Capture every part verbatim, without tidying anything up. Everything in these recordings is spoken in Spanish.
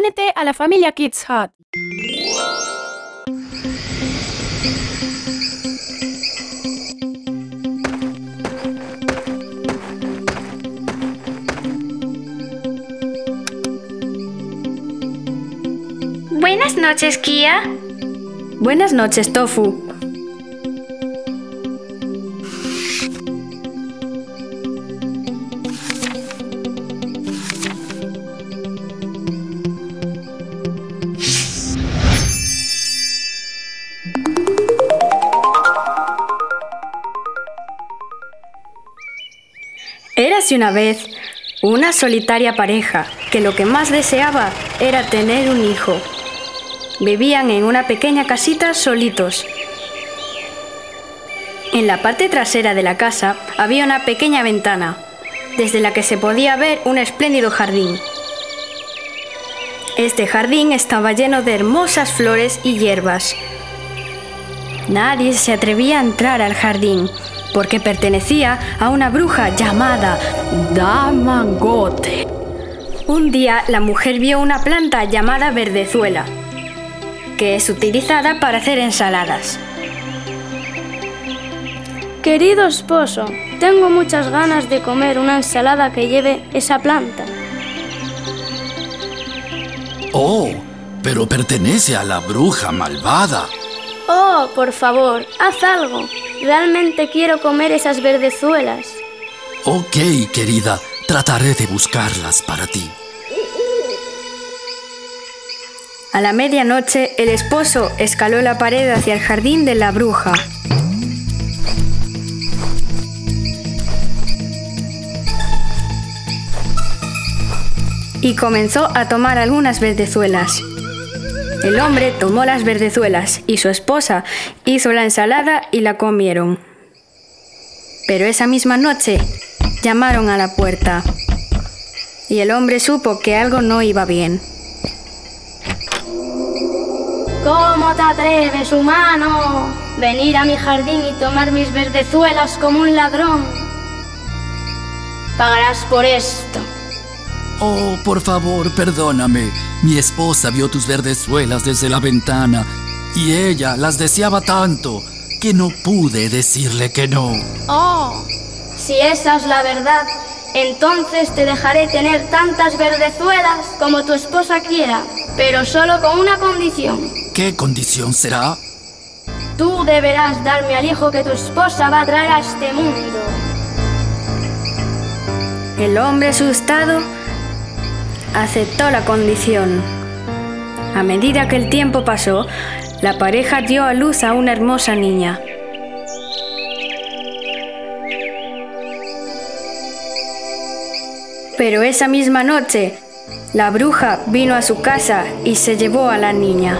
Únete a la familia Kids Hut. Buenas noches, Kia. Buenas noches, Tofu. Érase una vez una solitaria pareja que lo que más deseaba era tener un hijo. Vivían en una pequeña casita solitos. En la parte trasera de la casa había una pequeña ventana, desde la que se podía ver un espléndido jardín. Este jardín estaba lleno de hermosas flores y hierbas. Nadie se atrevía a entrar al jardín, porque pertenecía a una bruja llamada Damangote. Un día la mujer vio una planta llamada verdezuela, que es utilizada para hacer ensaladas. Querido esposo, tengo muchas ganas de comer una ensalada que lleve esa planta. Oh, pero pertenece a la bruja malvada. Oh, por favor, haz algo. Realmente quiero comer esas verdezuelas. Ok, querida, trataré de buscarlas para ti. A la medianoche, el esposo escaló la pared hacia el jardín de la bruja. Y comenzó a tomar algunas verdezuelas. El hombre tomó las verdezuelas y su esposa hizo la ensalada y la comieron. Pero esa misma noche, llamaron a la puerta. Y el hombre supo que algo no iba bien. ¿Cómo te atreves, humano? Venir a mi jardín y tomar mis verdezuelas como un ladrón. Pagarás por esto. Oh, por favor, perdóname. Mi esposa vio tus verdezuelas desde la ventana y ella las deseaba tanto que no pude decirle que no. Oh, si esa es la verdad, entonces te dejaré tener tantas verdezuelas como tu esposa quiera, pero solo con una condición. ¿Qué condición será? Tú deberás darme al hijo que tu esposa va a traer a este mundo. El hombre asustado aceptó la condición. A medida que el tiempo pasó, la pareja dio a luz a una hermosa niña. Pero esa misma noche, la bruja vino a su casa y se llevó a la niña,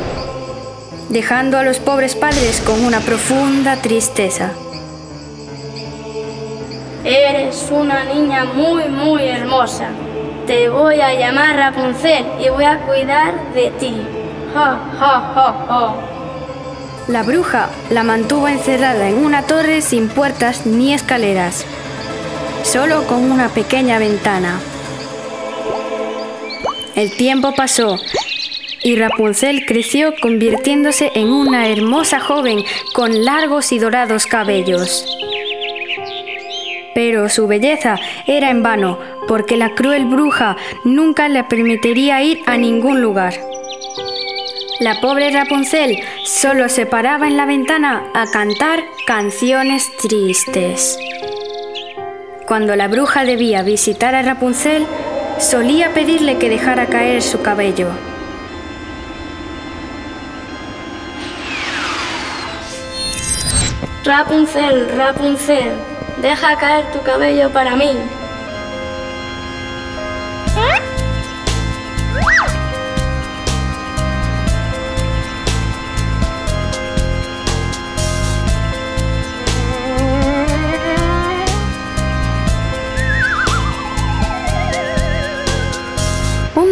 dejando a los pobres padres con una profunda tristeza. Eres una niña muy, muy hermosa. Te voy a llamar Rapunzel y voy a cuidar de ti. Ja, ja, ja, ja. La bruja la mantuvo encerrada en una torre sin puertas ni escaleras, solo con una pequeña ventana. El tiempo pasó y Rapunzel creció convirtiéndose en una hermosa joven con largos y dorados cabellos. Pero su belleza era en vano, porque la cruel bruja nunca le permitiría ir a ningún lugar. La pobre Rapunzel solo se paraba en la ventana a cantar canciones tristes. Cuando la bruja debía visitar a Rapunzel, solía pedirle que dejara caer su cabello. Rapunzel, Rapunzel, deja caer tu cabello para mí.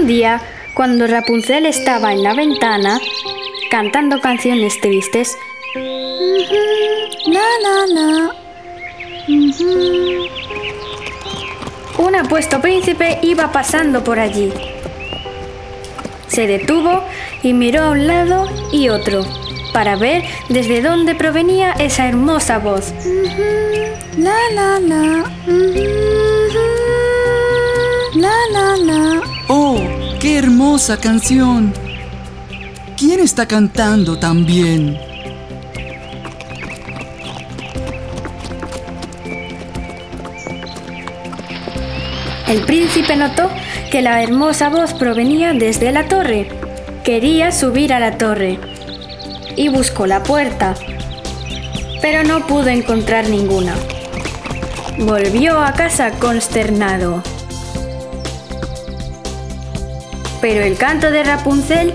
Día, cuando Rapunzel estaba en la ventana cantando canciones tristes, un apuesto príncipe iba pasando por allí. Se detuvo y miró a un lado y otro, para ver desde dónde provenía esa hermosa voz. Uh-huh. La, la, la. Uh-huh. La, la, la. ¡Oh, qué hermosa canción! ¿Quién está cantando tan bien? El príncipe notó que la hermosa voz provenía desde la torre. Quería subir a la torre y buscó la puerta, pero no pudo encontrar ninguna. Volvió a casa consternado. Pero el canto de Rapunzel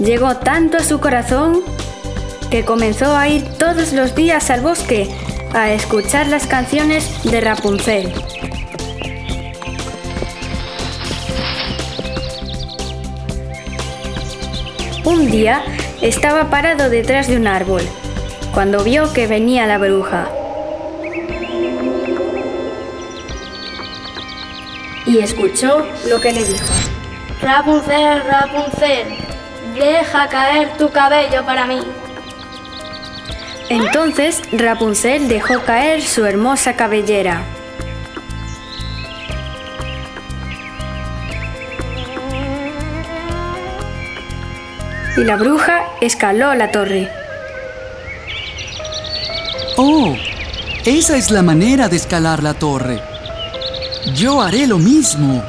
llegó tanto a su corazón que comenzó a ir todos los días al bosque a escuchar las canciones de Rapunzel. Un día estaba parado detrás de un árbol, cuando vio que venía la bruja. Y escuchó lo que le dijo. Rapunzel, Rapunzel, deja caer tu cabello para mí. Entonces Rapunzel dejó caer su hermosa cabellera. Y la bruja escaló la torre. ¡Oh! Esa es la manera de escalar la torre. Yo haré lo mismo.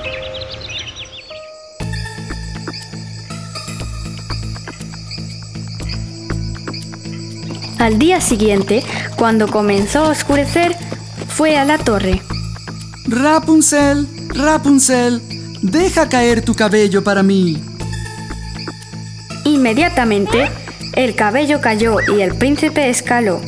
Al día siguiente, cuando comenzó a oscurecer, fue a la torre. Rapunzel, Rapunzel, deja caer tu cabello para mí. Inmediatamente, el cabello cayó y el príncipe escaló.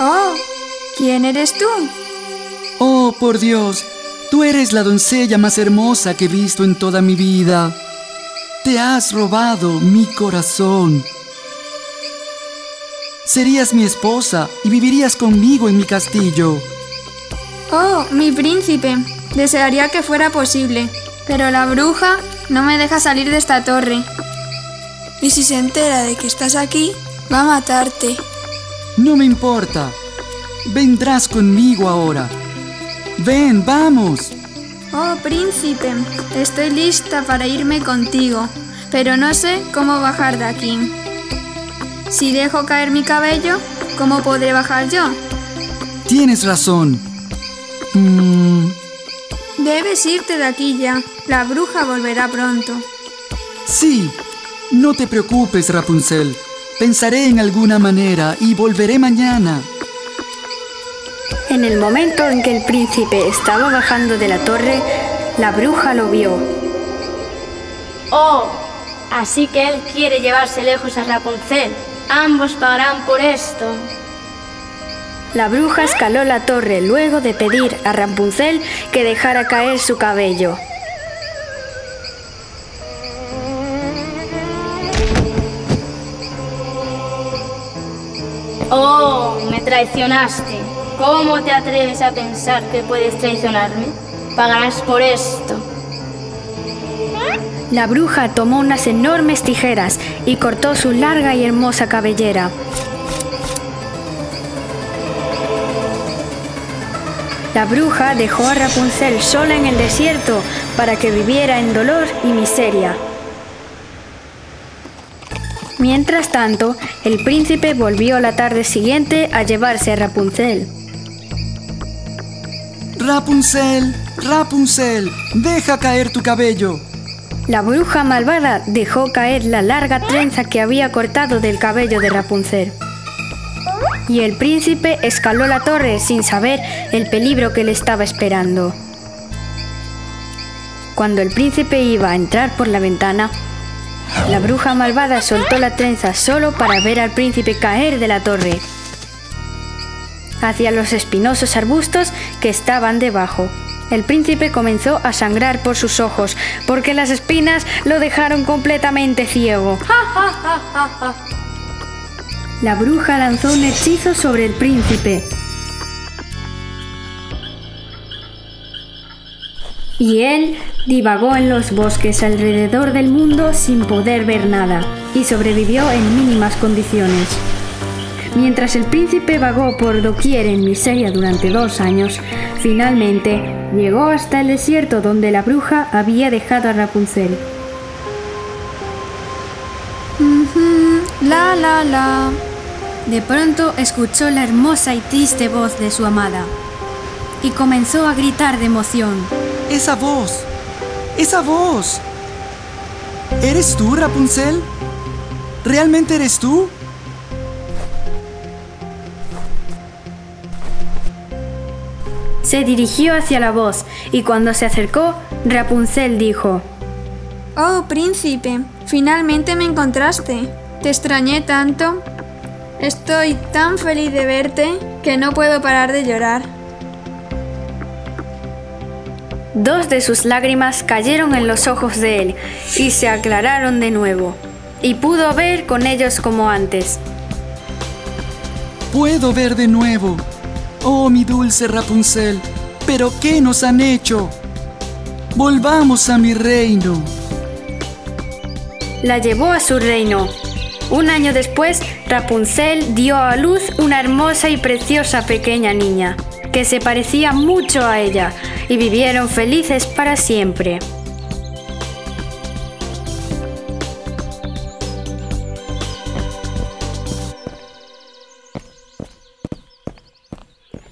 Oh, ¿quién eres tú? Oh, por Dios, tú eres la doncella más hermosa que he visto en toda mi vida. Te has robado mi corazón. Serías mi esposa y vivirías conmigo en mi castillo. Oh, mi príncipe. Desearía que fuera posible, pero la bruja no me deja salir de esta torre. Y si se entera de que estás aquí, va a matarte. No me importa. Vendrás conmigo ahora. Ven, vamos. Oh, príncipe, estoy lista para irme contigo, pero no sé cómo bajar de aquí. Si dejo caer mi cabello, ¿cómo podré bajar yo? Tienes razón. Mm. Debes irte de aquí ya. La bruja volverá pronto. Sí. No te preocupes, Rapunzel. Pensaré en alguna manera y volveré mañana. En el momento en que el príncipe estaba bajando de la torre, la bruja lo vio. ¡Oh! Así que él quiere llevarse lejos a Rapunzel. Ambos pagarán por esto. La bruja escaló la torre luego de pedir a Rapunzel que dejara caer su cabello. Oh, me traicionaste. ¿Cómo te atreves a pensar que puedes traicionarme? Pagarás por esto. La bruja tomó unas enormes tijeras y cortó su larga y hermosa cabellera. La bruja dejó a Rapunzel sola en el desierto para que viviera en dolor y miseria. Mientras tanto, el príncipe volvió la tarde siguiente a llevarse a Rapunzel. Rapunzel, Rapunzel, deja caer tu cabello. La bruja malvada dejó caer la larga trenza que había cortado del cabello de Rapunzel. Y el príncipe escaló la torre sin saber el peligro que le estaba esperando. Cuando el príncipe iba a entrar por la ventana, la bruja malvada soltó la trenza solo para ver al príncipe caer de la torre hacia los espinosos arbustos que estaban debajo. El príncipe comenzó a sangrar por sus ojos, porque las espinas lo dejaron completamente ciego. La bruja lanzó un hechizo sobre el príncipe. Y él divagó en los bosques alrededor del mundo sin poder ver nada, y sobrevivió en mínimas condiciones. Mientras el príncipe vagó por doquier en miseria durante dos años, finalmente llegó hasta el desierto donde la bruja había dejado a Rapunzel. Mm-hmm, la la la. De pronto escuchó la hermosa y triste voz de su amada y comenzó a gritar de emoción. ¡Esa voz! ¡Esa voz! ¿Eres tú, Rapunzel? ¿Realmente eres tú? Se dirigió hacia la voz y cuando se acercó, Rapunzel dijo: «Oh, príncipe, finalmente me encontraste. Te extrañé tanto. Estoy tan feliz de verte que no puedo parar de llorar». Dos de sus lágrimas cayeron en los ojos de él y se aclararon de nuevo, y pudo ver con ellos como antes. «¡Puedo ver de nuevo! ¡Oh, mi dulce Rapunzel! ¿Pero qué nos han hecho? ¡Volvamos a mi reino!». La llevó a su reino. Un año después, Rapunzel dio a luz una hermosa y preciosa pequeña niña, que se parecía mucho a ella, y vivieron felices para siempre.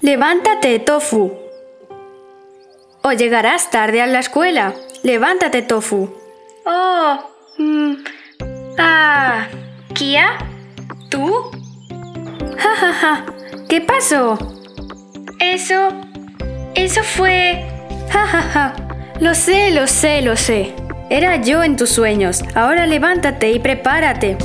¡Levántate, Tofu! O llegarás tarde a la escuela. ¡Levántate, Tofu! ¡Oh! Mm, ¡Ah! ¿Kia? ¿Tú? ¡Ja, ja, ja! ¿Qué pasó? Eso... Eso fue... ¡Ja, ja, ja! Lo sé, lo sé, lo sé. Era yo en tus sueños. Ahora levántate y prepárate.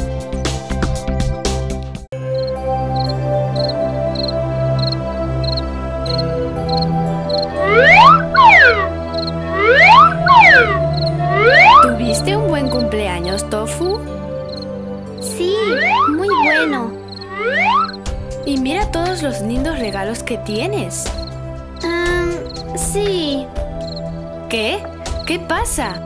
¿Tuviste un buen cumpleaños, Tofu? Sí, muy bueno. Y mira todos los lindos regalos que tienes. Um, sí. ¿Qué? ¿Qué pasa?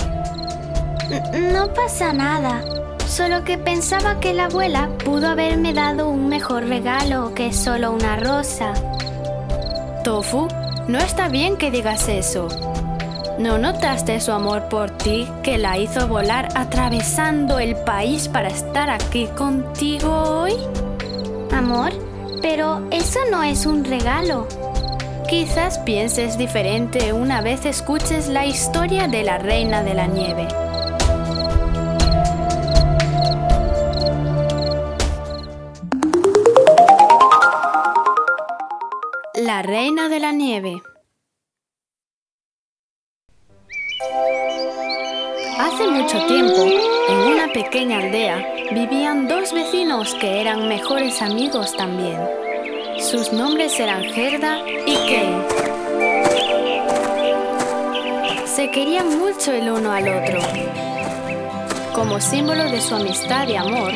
No pasa nada. Solo que pensaba que la abuela pudo haberme dado un mejor regalo que solo una rosa. Tofu, no está bien que digas eso. ¿No notaste su amor por ti que la hizo volar atravesando el país para estar aquí contigo hoy? Amor, pero eso no es un regalo. Quizás pienses diferente una vez escuches la historia de la Reina de la Nieve. La Reina de la Nieve. Hace mucho tiempo, en una pequeña aldea, vivían dos vecinos que eran mejores amigos también. Sus nombres eran Gerda y Kay. Se querían mucho el uno al otro. Como símbolo de su amistad y amor,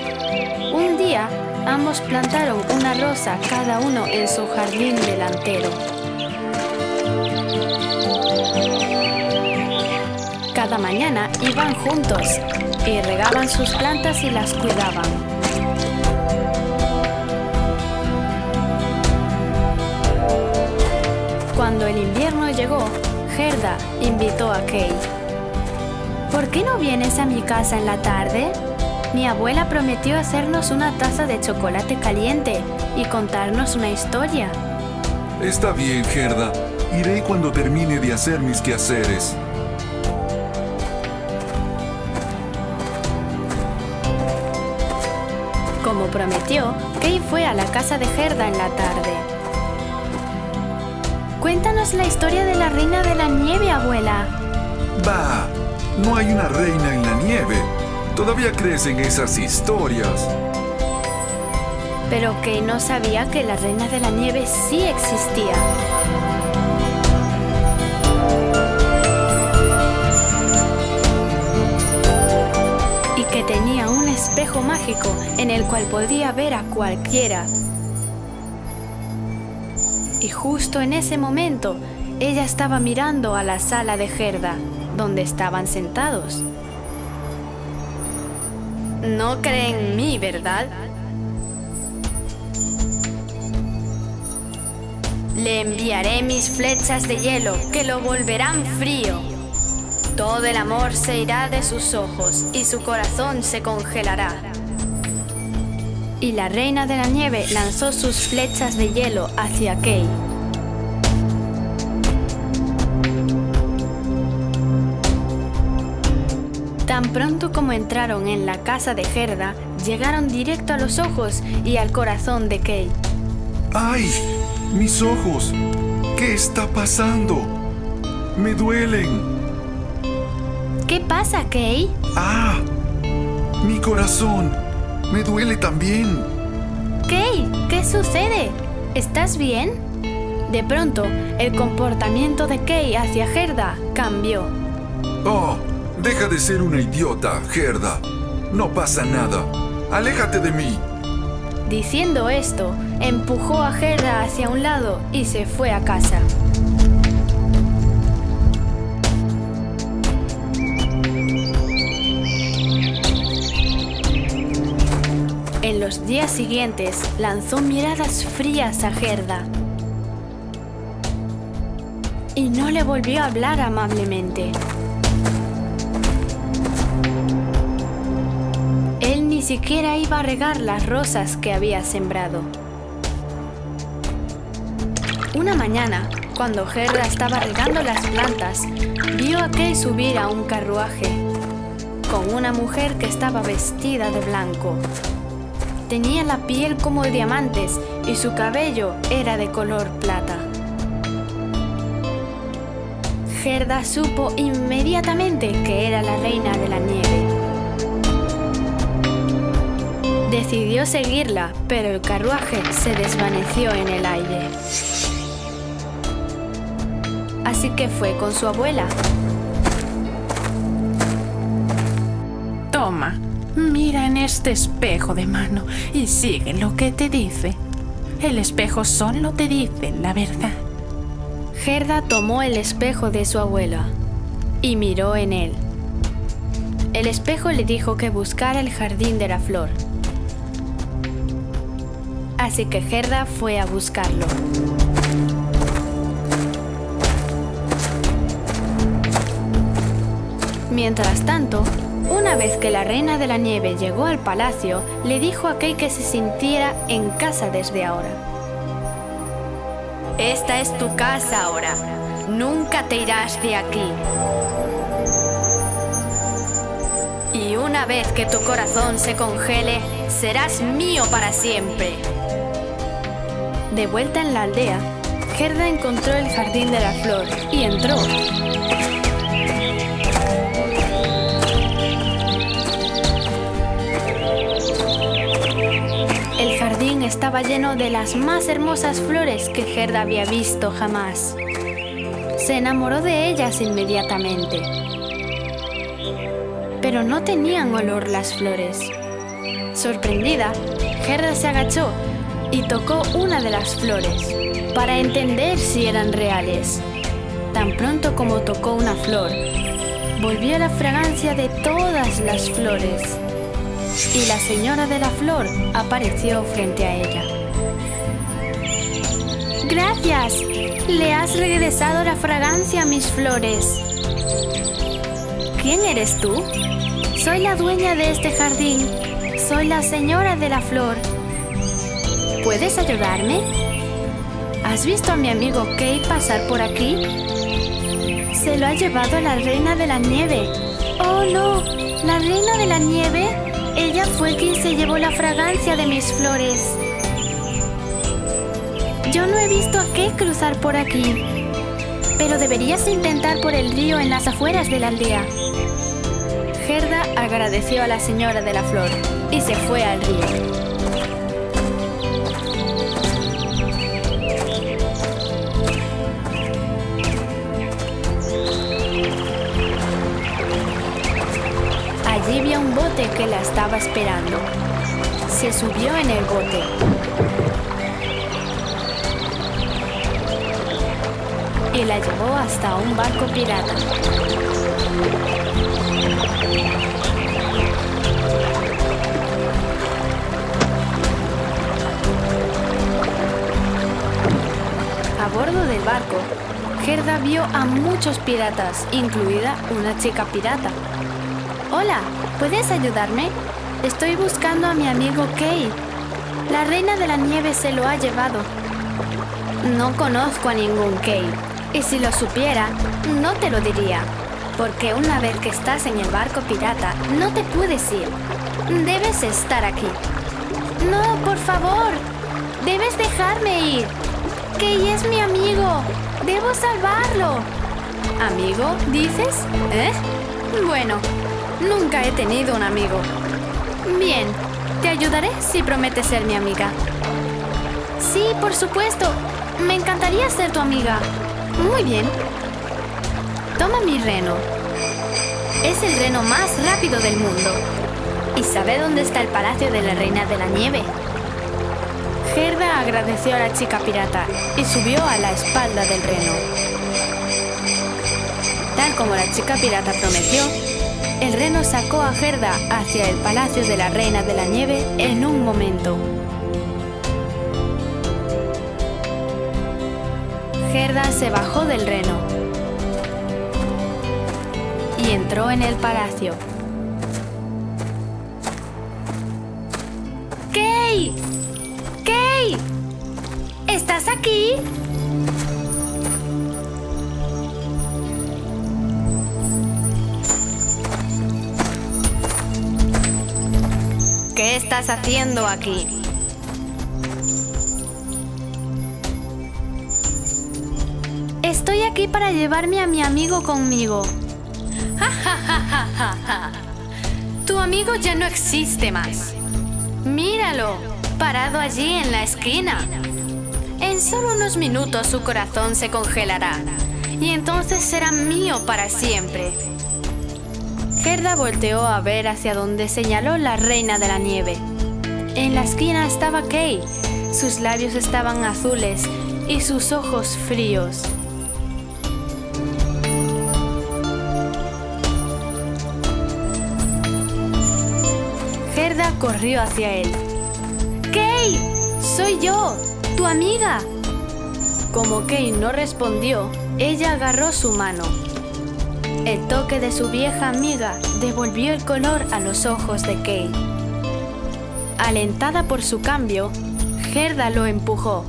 un día ambos plantaron una rosa cada uno en su jardín delantero. Cada mañana iban juntos y regaban sus plantas y las cuidaban. Cuando el invierno llegó, Gerda invitó a Kay. ¿Por qué no vienes a mi casa en la tarde? Mi abuela prometió hacernos una taza de chocolate caliente y contarnos una historia. Está bien, Gerda. Iré cuando termine de hacer mis quehaceres. Como prometió, Kay fue a la casa de Gerda en la tarde. Cuéntanos la historia de la Reina de la Nieve, abuela. Bah, no hay una reina en la nieve. Todavía crees en esas historias. Pero Kay no sabía que la Reina de la Nieve sí existía. que tenía un espejo mágico en el cual podía ver a cualquiera. Y justo en ese momento, ella estaba mirando a la sala de Gerda, donde estaban sentados. No creen en mí, ¿verdad? Le enviaré mis flechas de hielo, que lo volverán frío. Todo el amor se irá de sus ojos y su corazón se congelará. Y la Reina de la Nieve lanzó sus flechas de hielo hacia Kay. Tan pronto como entraron en la casa de Gerda, llegaron directo a los ojos y al corazón de Kay. ¡Ay! ¡Mis ojos! ¿Qué está pasando? ¡Me duelen! ¿Qué pasa, Kay? ¡Ah! ¡Mi corazón! ¡Me duele también! Kay, ¿qué sucede? ¿Estás bien? De pronto, el comportamiento de Kay hacia Gerda cambió. ¡Oh! Deja de ser una idiota, Gerda. No pasa nada. ¡Aléjate de mí! Diciendo esto, empujó a Gerda hacia un lado y se fue a casa. En los días siguientes, lanzó miradas frías a Gerda. Y no le volvió a hablar amablemente. Ni siquiera iba a regar las rosas que había sembrado. Una mañana, cuando Gerda estaba regando las plantas, vio a Kay subir a un carruaje con una mujer que estaba vestida de blanco. Tenía la piel como de diamantes y su cabello era de color plata. Gerda supo inmediatamente que era la Reina de la Nieve. Decidió seguirla, pero el carruaje se desvaneció en el aire. Así que fue con su abuela. Toma, mira en este espejo de mano y sigue lo que te dice. El espejo solo te dice la verdad. Gerda tomó el espejo de su abuela y miró en él. El espejo le dijo que buscara el jardín de la flor. Así que Gerda fue a buscarlo. Mientras tanto, una vez que la Reina de la Nieve llegó al palacio, le dijo a Kay que se sintiera en casa desde ahora. Esta es tu casa ahora. Nunca te irás de aquí. Y una vez que tu corazón se congele, serás mío para siempre. De vuelta en la aldea, Gerda encontró el jardín de la flor y entró. El jardín estaba lleno de las más hermosas flores que Gerda había visto jamás. Se enamoró de ellas inmediatamente. Pero no tenían olor las flores. Sorprendida, Gerda se agachó y tocó una de las flores para entender si eran reales. Tan pronto como tocó una flor, volvió la fragancia de todas las flores y la Señora de la Flor apareció frente a ella. ¡Gracias! Le has regresado la fragancia a mis flores. ¿Quién eres tú? Soy la dueña de este jardín. Soy la Señora de la Flor. ¿Puedes ayudarme? ¿Has visto a mi amigo Kay pasar por aquí? Se lo ha llevado la Reina de la Nieve. ¡Oh, no! ¿La Reina de la Nieve? Ella fue quien se llevó la fragancia de mis flores. Yo no he visto a Kay cruzar por aquí. Pero deberías intentar por el río en las afueras de la aldea. Gerda agradeció a la Señora de la Flor y se fue al río. Allí vio un bote que la estaba esperando. Se subió en el bote. Y la llevó hasta un barco pirata. A bordo del barco, Gerda vio a muchos piratas, incluida una chica pirata. Hola, ¿puedes ayudarme? Estoy buscando a mi amigo Kay. La Reina de la Nieve se lo ha llevado. No conozco a ningún Kay, y si lo supiera, no te lo diría, porque una vez que estás en el barco pirata, no te puedes ir. Debes estar aquí. No, por favor, debes dejarme ir. Kay es mi amigo. ¡Debo salvarlo! ¿Amigo, dices? ¿Eh? Bueno, nunca he tenido un amigo. Bien, te ayudaré si prometes ser mi amiga. Sí, por supuesto. Me encantaría ser tu amiga. Muy bien. Toma mi reno. Es el reno más rápido del mundo. ¿Y sabe dónde está el palacio de la Reina de la Nieve? Gerda agradeció a la chica pirata y subió a la espalda del reno. Tal como la chica pirata prometió, el reno sacó a Gerda hacia el palacio de la Reina de la Nieve en un momento. Gerda se bajó del reno y entró en el palacio. ¡Kay! ¡Kay! ¿Estás aquí? ¿Qué estás haciendo aquí? Estoy aquí para llevarme a mi amigo conmigo. ¡Ja, ja, ja, ja, ja! Tu amigo ya no existe más. ¡Míralo! Parado allí en la esquina. En solo unos minutos su corazón se congelará y entonces será mío para siempre. Gerda volteó a ver hacia donde señaló la Reina de la Nieve. En la esquina estaba Kay. Sus labios estaban azules y sus ojos fríos. Gerda corrió hacia él. ¡Kay! ¡Soy yo! ¡Tu amiga! Como Kay no respondió, ella agarró su mano. El toque de su vieja amiga devolvió el color a los ojos de Kay. Alentada por su cambio, Gerda lo empujó.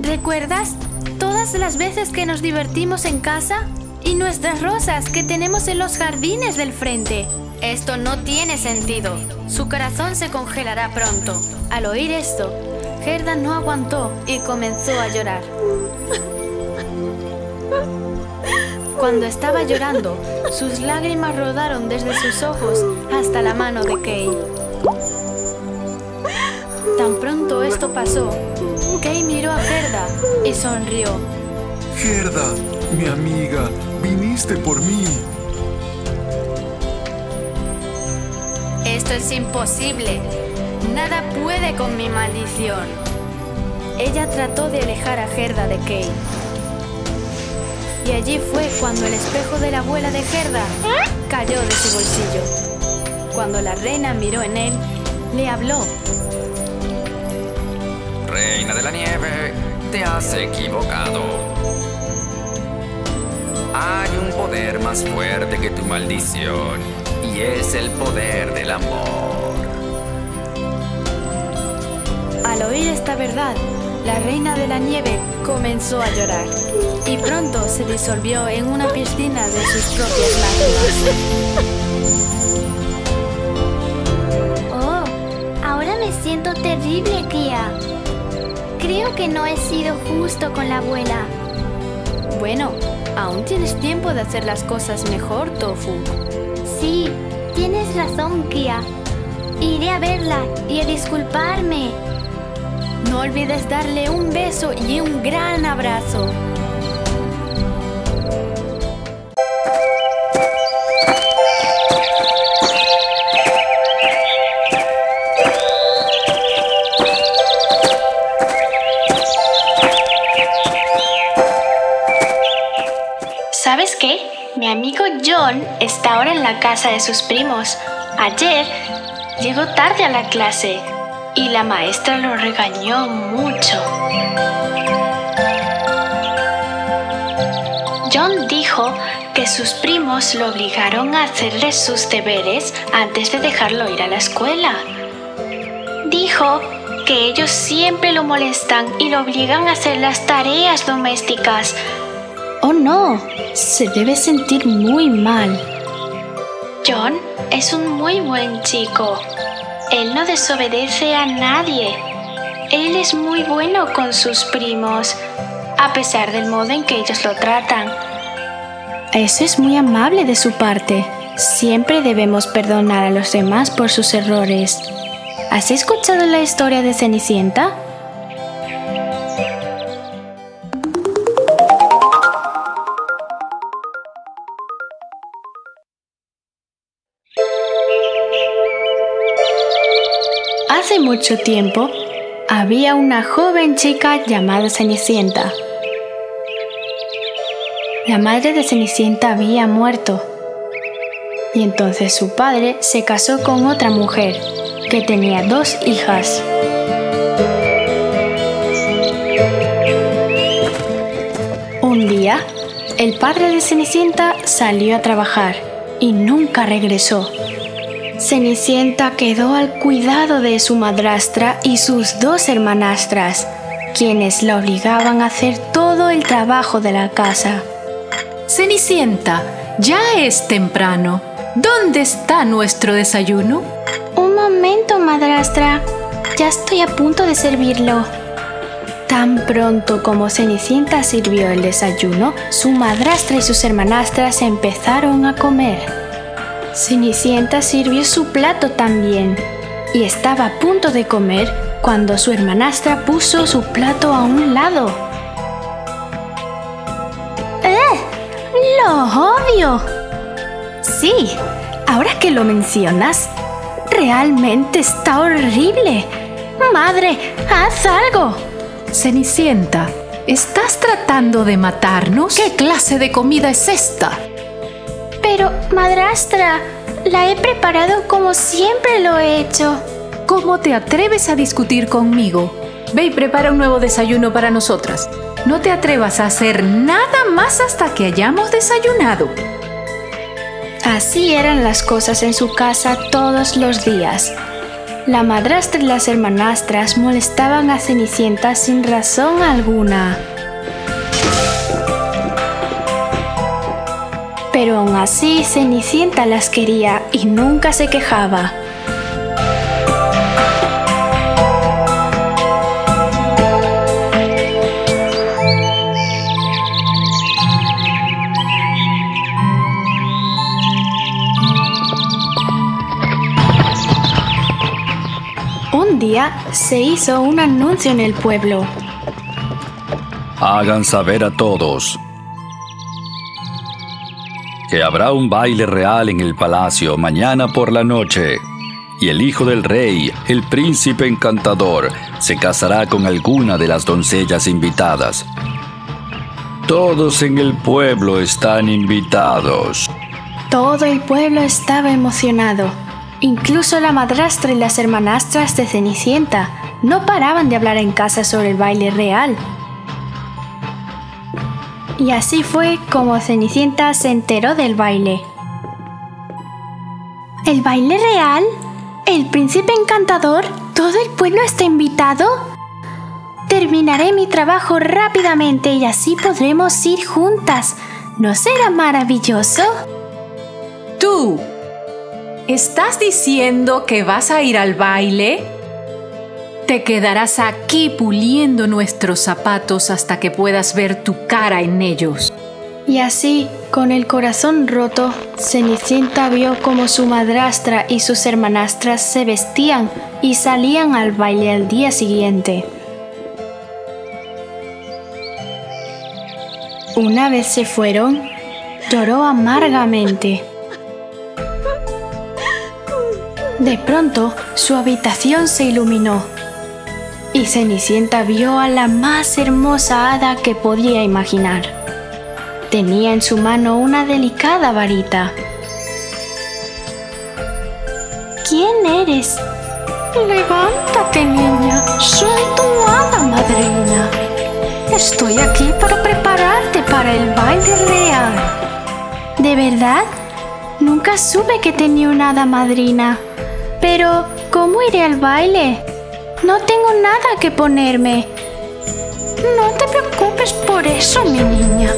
¿Recuerdas todas las veces que nos divertimos en casa? Y nuestras rosas que tenemos en los jardines del frente. Esto no tiene sentido. Su corazón se congelará pronto. Al oír esto, Gerda no aguantó y comenzó a llorar. Cuando estaba llorando, sus lágrimas rodaron desde sus ojos hasta la mano de Kay. Tan pronto esto pasó, Kay miró a Gerda y sonrió. Gerda, mi amiga, viniste por mí. Esto es imposible. Nada puede con mi maldición. Ella trató de alejar a Gerda de Kay. Y allí fue cuando el espejo de la abuela de Gerda cayó de su bolsillo. Cuando la reina miró en él, le habló. Reina de la Nieve, te has equivocado. Hay un poder más fuerte que tu maldición. Y es el poder del amor. Al oír esta verdad, la Reina de la Nieve comenzó a llorar y pronto se disolvió en una piscina de sus propias lágrimas. Oh, ahora me siento terrible, tía. Creo que no he sido justo con la abuela. Bueno, aún tienes tiempo de hacer las cosas mejor, Tofu. Sí, tienes razón, Kia. Iré a verla y a disculparme. No olvides darle un beso y un gran abrazo. ¿Sabes qué? Mi amigo John está ahora en la casa de sus primos. Ayer llegó tarde a la clase y la maestra lo regañó mucho. John dijo que sus primos lo obligaron a hacerle sus deberes antes de dejarlo ir a la escuela. Dijo que ellos siempre lo molestan y lo obligan a hacer las tareas domésticas. ¡Oh no! Se debe sentir muy mal. John es un muy buen chico. Él no desobedece a nadie. Él es muy bueno con sus primos, a pesar del modo en que ellos lo tratan. Eso es muy amable de su parte. Siempre debemos perdonar a los demás por sus errores. ¿Has escuchado la historia de Cenicienta? Hace mucho tiempo, había una joven chica llamada Cenicienta. La madre de Cenicienta había muerto, y entonces su padre se casó con otra mujer, que tenía dos hijas. Un día, el padre de Cenicienta salió a trabajar y nunca regresó. Cenicienta quedó al cuidado de su madrastra y sus dos hermanastras, quienes la obligaban a hacer todo el trabajo de la casa. Cenicienta, ya es temprano. ¿Dónde está nuestro desayuno? Un momento, madrastra. Ya estoy a punto de servirlo. Tan pronto como Cenicienta sirvió el desayuno, su madrastra y sus hermanastras empezaron a comer. Cenicienta sirvió su plato también y estaba a punto de comer cuando su hermanastra puso su plato a un lado. ¡Eh! ¡Lo odio! Sí, ahora que lo mencionas, realmente está horrible. ¡Madre, haz algo! Cenicienta, ¿estás tratando de matarnos? ¿Qué clase de comida es esta? Pero, madrastra, la he preparado como siempre lo he hecho. ¿Cómo te atreves a discutir conmigo? Ve y prepara un nuevo desayuno para nosotras. No te atrevas a hacer nada más hasta que hayamos desayunado. Así eran las cosas en su casa todos los días. La madrastra y las hermanastras molestaban a Cenicienta sin razón alguna. Pero aún así, Cenicienta las quería y nunca se quejaba. Un día se hizo un anuncio en el pueblo. Hagan saber a todos que habrá un baile real en el palacio mañana por la noche, y el hijo del rey, el príncipe encantador, se casará con alguna de las doncellas invitadas. Todos en el pueblo están invitados. Todo el pueblo estaba emocionado. Incluso la madrastra y las hermanastras de Cenicienta no paraban de hablar en casa sobre el baile real. Y así fue como Cenicienta se enteró del baile. ¿El baile real? ¿El príncipe encantador? ¿Todo el pueblo está invitado? Terminaré mi trabajo rápidamente y así podremos ir juntas. ¿No será maravilloso? ¿Tú estás diciendo que vas a ir al baile? Te quedarás aquí puliendo nuestros zapatos hasta que puedas ver tu cara en ellos. Y así, con el corazón roto, Cenicienta vio cómo su madrastra y sus hermanastras se vestían y salían al baile al día siguiente. Una vez se fueron, lloró amargamente. De pronto, su habitación se iluminó. Y Cenicienta vio a la más hermosa hada que podía imaginar. Tenía en su mano una delicada varita. ¿Quién eres? Levántate, niña. Soy tu hada madrina. Estoy aquí para prepararte para el baile real. ¿De verdad? Nunca supe que tenía una hada madrina. Pero, ¿cómo iré al baile? No tengo nada que ponerme. No te preocupes por eso, mi niña.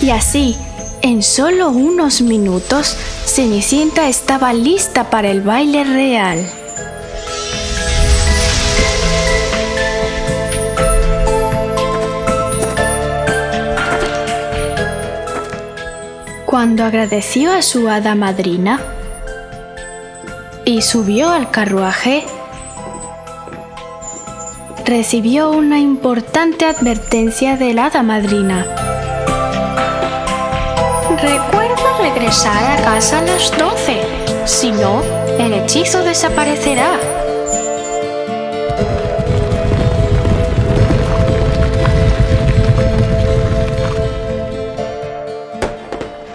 Y así, en solo unos minutos, Cenicienta estaba lista para el baile real. Cuando agradeció a su hada madrina y subió al carruaje, recibió una importante advertencia de la hada madrina. Recuerda regresar a casa a las doce, si no, el hechizo desaparecerá.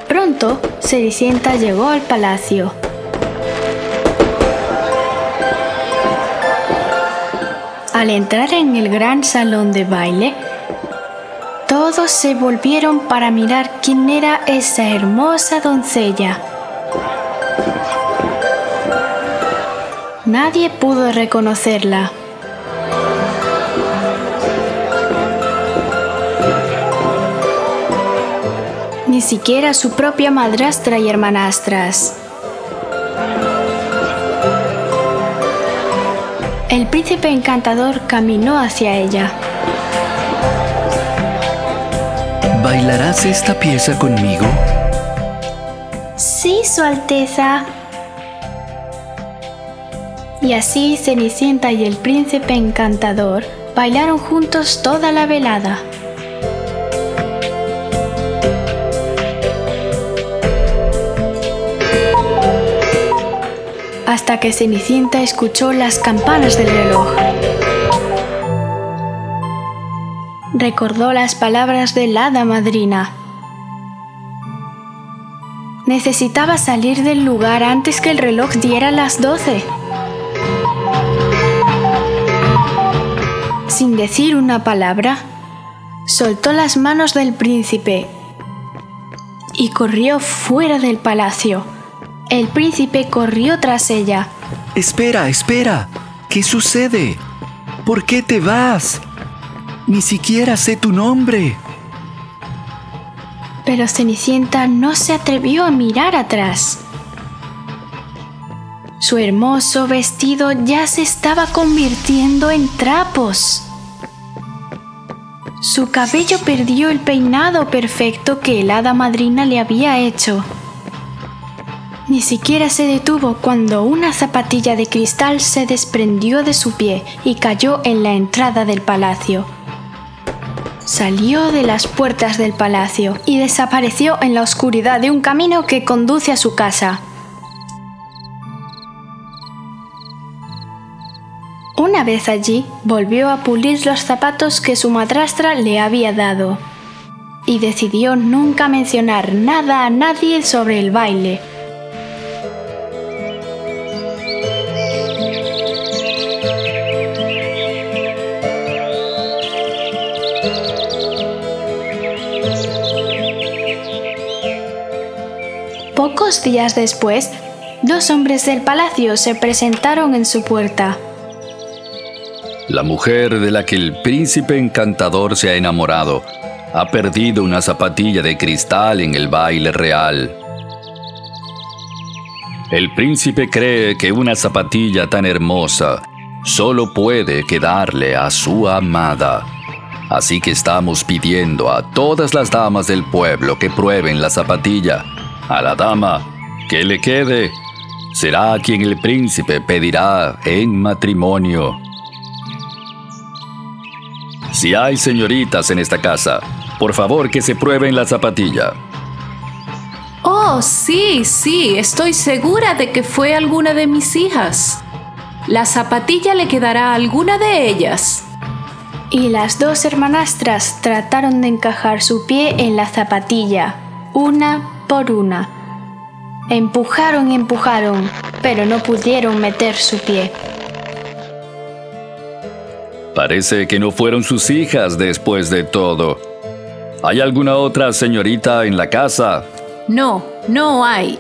Pronto, Cenicienta llegó al palacio. Al entrar en el gran salón de baile, todos se volvieron para mirar quién era esa hermosa doncella. Nadie pudo reconocerla. Ni siquiera su propia madrastra y hermanastras. El príncipe encantador caminó hacia ella. ¿Bailarás esta pieza conmigo? Sí, Su Alteza. Y así Cenicienta y el príncipe encantador bailaron juntos toda la velada. Hasta que Cenicienta escuchó las campanas del reloj. Recordó las palabras de la hada madrina. Necesitaba salir del lugar antes que el reloj diera las doce. Sin decir una palabra, soltó las manos del príncipe y corrió fuera del palacio. El príncipe corrió tras ella. Espera, espera. ¿Qué sucede? ¿Por qué te vas? ¡Ni siquiera sé tu nombre! Pero Cenicienta no se atrevió a mirar atrás. Su hermoso vestido ya se estaba convirtiendo en trapos. Su cabello perdió el peinado perfecto que la hada madrina le había hecho. Ni siquiera se detuvo cuando una zapatilla de cristal se desprendió de su pie y cayó en la entrada del palacio. Salió de las puertas del palacio y desapareció en la oscuridad de un camino que conduce a su casa. Una vez allí, volvió a pulir los zapatos que su madrastra le había dado y decidió nunca mencionar nada a nadie sobre el baile. Pocos días después, dos hombres del palacio se presentaron en su puerta. La mujer de la que el príncipe encantador se ha enamorado ha perdido una zapatilla de cristal en el baile real. El príncipe cree que una zapatilla tan hermosa solo puede quedarle a su amada. Así que estamos pidiendo a todas las damas del pueblo que prueben la zapatilla. A la dama que le quede será a quien el príncipe pedirá en matrimonio. Si hay señoritas en esta casa, por favor que se prueben la zapatilla. Oh, sí, sí, estoy segura de que fue alguna de mis hijas. La zapatilla le quedará a alguna de ellas. Y las dos hermanastras trataron de encajar su pie en la zapatilla, una por una. Empujaron y empujaron, pero no pudieron meter su pie. Parece que no fueron sus hijas después de todo. ¿Hay alguna otra señorita en la casa? No, no hay.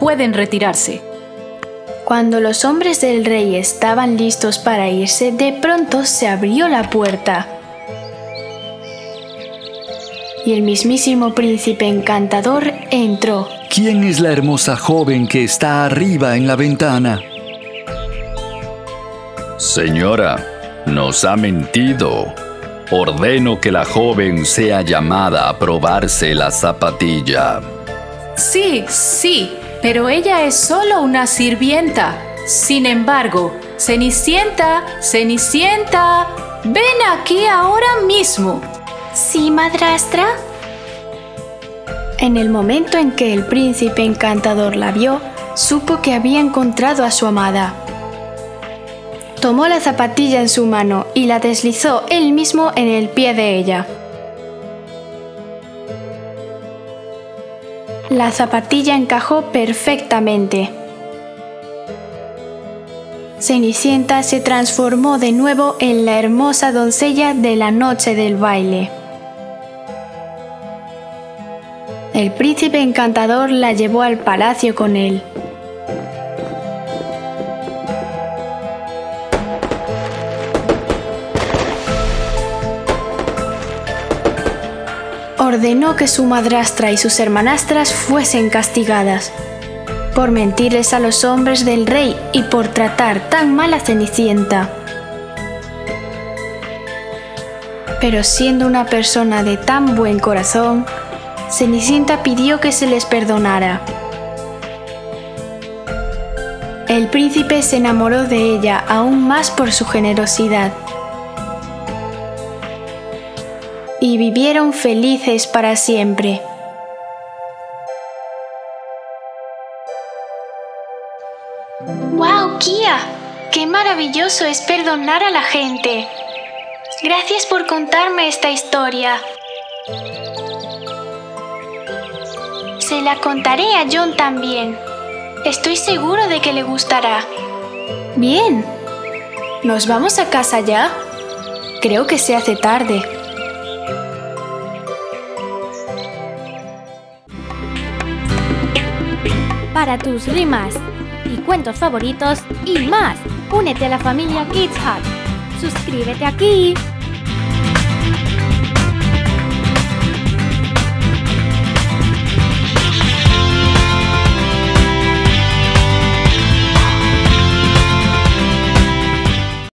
Pueden retirarse. Cuando los hombres del rey estaban listos para irse, de pronto se abrió la puerta. Y el mismísimo príncipe encantador entró. ¿Quién es la hermosa joven que está arriba en la ventana? Señora, nos ha mentido. Ordeno que la joven sea llamada a probarse la zapatilla. Sí, sí, pero ella es solo una sirvienta. Sin embargo, Cenicienta, Cenicienta, ven aquí ahora mismo. ¿Sí, madrastra? En el momento en que el príncipe encantador la vio, supo que había encontrado a su amada. Tomó la zapatilla en su mano y la deslizó él mismo en el pie de ella. La zapatilla encajó perfectamente. Cenicienta se transformó de nuevo en la hermosa doncella de la noche del baile. El príncipe encantador la llevó al palacio con él. Ordenó que su madrastra y sus hermanastras fuesen castigadas por mentirles a los hombres del rey y por tratar tan mal a Cenicienta. Pero siendo una persona de tan buen corazón, Cenicienta pidió que se les perdonara. El príncipe se enamoró de ella aún más por su generosidad. Y vivieron felices para siempre. ¡Wow, Kia! ¡Qué maravilloso es perdonar a la gente! Gracias por contarme esta historia. Se la contaré a John también. Estoy seguro de que le gustará. Bien. ¿Nos vamos a casa ya? Creo que se hace tarde. Para tus rimas y cuentos favoritos y más, únete a la familia Kids Hut. Suscríbete aquí.